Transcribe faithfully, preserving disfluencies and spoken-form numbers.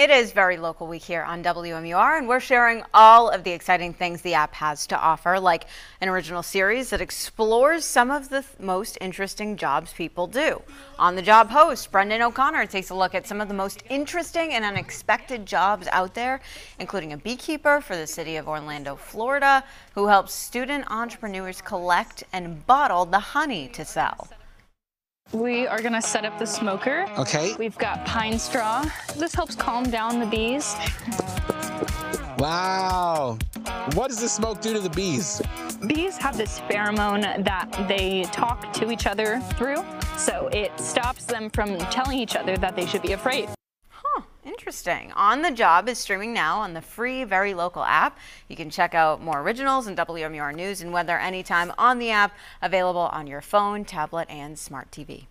It is Very Local Week here on W M U R, and we're sharing all of the exciting things the app has to offer, like an original series that explores some of the th most interesting jobs people do. On The Job host Brendan O'Connor takes a look at some of the most interesting and unexpected jobs out there, including a beekeeper for the city of Orlando, Florida, who helps student entrepreneurs collect and bottle the honey to sell. We are gonna set up the smoker. Okay. We've got pine straw. This helps calm down the bees. Wow. What does the smoke do to the bees? Bees have this pheromone that they talk to each other through, so it stops them from telling each other that they should be afraid. Huh, interesting. On the Job is streaming now on the free Very Local app. You can check out more originals and W M U R news and weather anytime on the app, available on your phone, tablet, and smart T V.